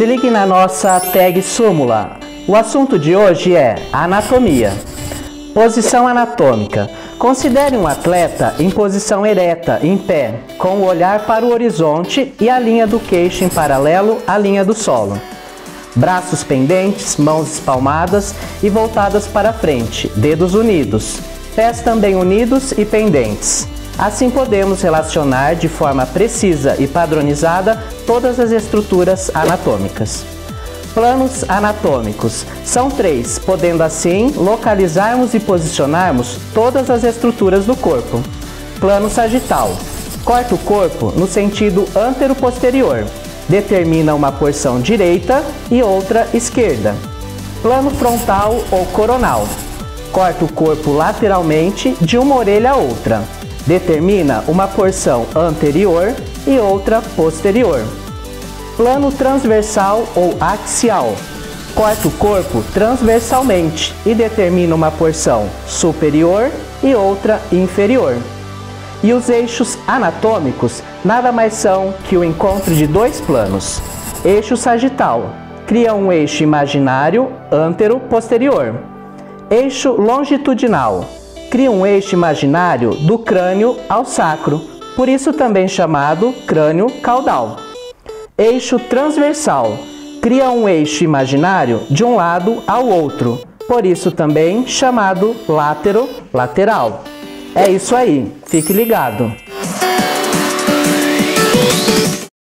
Se ligue na nossa tag súmula. O assunto de hoje é anatomia. Posição anatômica. Considere um atleta em posição ereta, em pé, com o olhar para o horizonte e a linha do queixo em paralelo à linha do solo. Braços pendentes, mãos espalmadas e voltadas para frente, dedos unidos, pés também unidos e pendentes. Assim podemos relacionar de forma precisa e padronizada todas as estruturas anatômicas. Planos anatômicos. São três, podendo assim localizarmos e posicionarmos todas as estruturas do corpo. Plano sagital. Corta o corpo no sentido antero-posterior. Determina uma porção direita e outra esquerda. Plano frontal ou coronal. Corta o corpo lateralmente de uma orelha a outra. Determina uma porção anterior e outra posterior. Plano transversal ou axial. Corta o corpo transversalmente e determina uma porção superior e outra inferior. E os eixos anatômicos nada mais são que o encontro de dois planos. Eixo sagital cria um eixo imaginário antero-posterior. Eixo longitudinal cria um eixo imaginário do crânio ao sacro, por isso também chamado crânio caudal. Eixo transversal cria um eixo imaginário de um lado ao outro, por isso também chamado látero-lateral. É isso aí, fique ligado!